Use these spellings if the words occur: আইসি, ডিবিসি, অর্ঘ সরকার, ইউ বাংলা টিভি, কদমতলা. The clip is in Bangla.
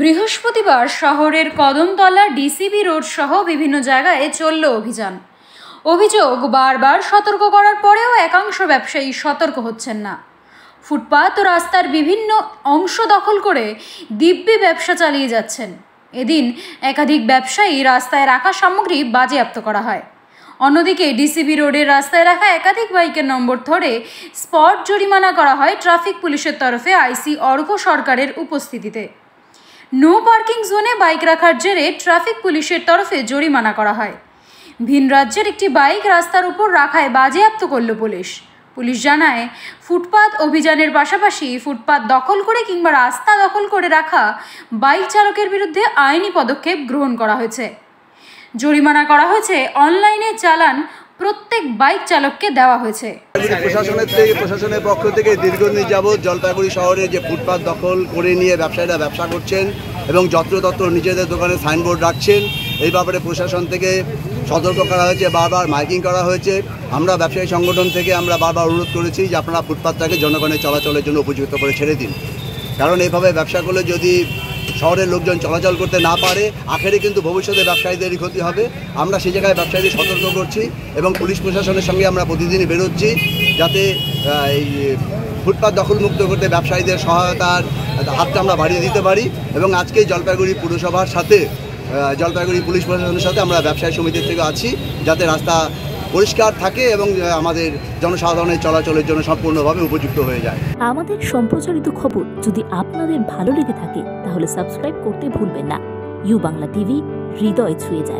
বৃহস্পতিবার শহরের কদমতলা ডিসিবি রোড সহ বিভিন্ন জায়গায় চলল অভিযান। অভিযোগ, বারবার সতর্ক করার পরেও একাংশ ব্যবসায়ী সতর্ক হচ্ছেন না। ফুটপাত ও রাস্তার বিভিন্ন অংশ দখল করে দিব্যি ব্যবসা চালিয়ে যাচ্ছেন। এদিন একাধিক ব্যবসায়ী রাস্তায় রাখা সামগ্রী বাজেয়াপ্ত করা হয়। অন্যদিকে ডিসিবি রোডের রাস্তায় রাখা একাধিক বাইকের নম্বর ধরে স্পট জরিমানা করা হয় ট্রাফিক পুলিশের তরফে আইসি অর্ঘ সরকারের উপস্থিতিতে। নো পার্কিং জোনে বাইক রাখার জেরে ট্রাফিক পুলিশের তরফে জরিমানা করা হয়। ভিন রাজ্যের একটি বাইক রাস্তার উপর রাখায় বাজেয়াপ্ত করল পুলিশ। পুলিশ জানায়, ফুটপাত অভিযানের পাশাপাশি ফুটপাত দখল করে কিংবা রাস্তা দখল করে রাখা বাইক চালকের বিরুদ্ধে আইনি পদক্ষেপ গ্রহণ করা হয়েছে। জরিমানা করা হয়েছে, অনলাইনে চালান প্রত্যেক বাইক চালককে দেওয়া হয়েছে। প্রশাসনের পক্ষ থেকে দীর্ঘদিন যাবৎ জলপাইগুড়ি শহরে যে ফুটপাত দখল করে নিয়ে ব্যবসায়ীরা ব্যবসা করছেন এবং যত্রতত্র নিজেদের দোকানে সাইনবোর্ড রাখছেন, এই ব্যাপারে প্রশাসন থেকে সতর্ক করা হয়েছে, বারবার মাইকিং করা হয়েছে। আমরা ব্যবসায়ী সংগঠন থেকে আমরা বারবার অনুরোধ করেছি যে আপনারা ফুটপাতটাকে জনগণের চলাচলের জন্য উপযুক্ত করে ছেড়ে দিন, কারণ এইভাবে ব্যবসা করলে যদি শহরের লোকজন চলাচল করতে না পারে আখেরে কিন্তু ভবিষ্যতে ব্যবসায়ীদেরই ক্ষতি হবে। আমরা সেই জায়গায় ব্যবসায়ীদের সতর্ক করছি এবং পুলিশ প্রশাসনের সঙ্গে আমরা প্রতিদিনই বেরোচ্ছি, যাতে এই ফুটপাত দখলমুক্ত করতে ব্যবসায়ীদের সহায়তার হাতটা আমরা বাড়িয়ে দিতে পারি। এবং আজকেই জলপাইগুড়ি পুরসভার সাথে জলপাইগুড়ি পুলিশ প্রশাসনের সাথে আমরা ব্যবসায়ী সমিতির থেকে আছি, যাতে রাস্তা পরিষ্কার থাকে এবং আমাদের জনসাধারণের চলাচলের জন্য সম্পূর্ণভাবে উপযুক্ত হয়ে যায়। আমাদের সম্প্রচারিত খবর যদি আপনাদের ভালো লেগে থাকে তাহলে সাবস্ক্রাইব করতে ভুলবেন না। ইউ বাংলা টিভি হৃদয় ছুঁয়ে যায়।